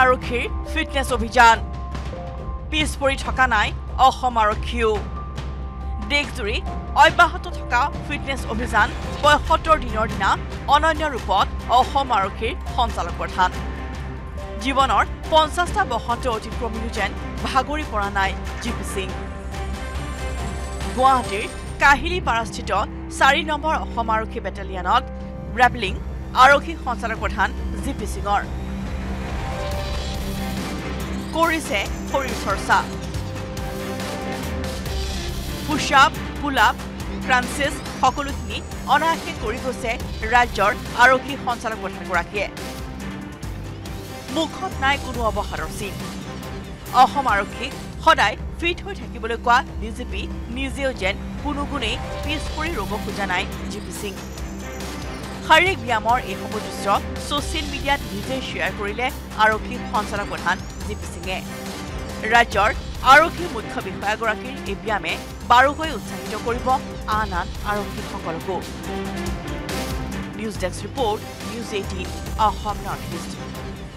আৰক্ষীৰ ফিটনেস অভিযান পিছ পৰি থকা নাই অসম আৰক্ষীও দেশজুৰি অব্যাহত থকা ফিটনেস অভিযান ৭৫ দিনৰ দিনা অনন্য ৰূপত অসম আৰক্ষীৰ সঞ্চালক প্ৰধান জীৱনৰ ৫০টা বছৰ অতিক্ৰম কৰিছেন ভাগৰি পৰা নাই জিপি সিং গুৱাহাটীৰ কাহিলী পাৰাস্থিত ৪ নম্বৰ অসম আৰক্ষী বেটেলিয়নত ৰেবলিং আৰক্ষী সঞ্চালক প্ৰধান জিপি সিঙৰ কৰিছে শৰীৰ চৰ্চা পুশআপ পুলআপ ক্ৰাঞ্চেছ সকলোখিনি অনায়াসে কৰি গৈছে ৰাজ্যৰ আৰক্ষী সঞ্চালক প্ৰধানগৰাকীয়ে মুখত নাই কোনো অবহাৰৰ চিন অসম আৰক্ষী সদায় ফিট হৈ থাকিবলৈ কোৱা ডিজিপি নিজেও যেন কোনো গুণেই পিছ পৰি ৰব খোজা নাই জিপি সিং শাৰীৰিক ব্যায়ামৰ এই সমদৃশ্য ছ'চিয়েল মিডিয়াত নিজে শ্বেয়াৰ কৰিলে আৰক্ষী সঞ্চালক প্ৰধান জিপি সিঙে ৰাজ্যৰ আৰক্ষী মুখ্য বিষয়াগৰাকীৰ এই ব্যায়ামে বাৰুকৈ উৎসাহিত কৰিব আন আন আৰক্ষীসকলকো news desk report news 18 Assam north east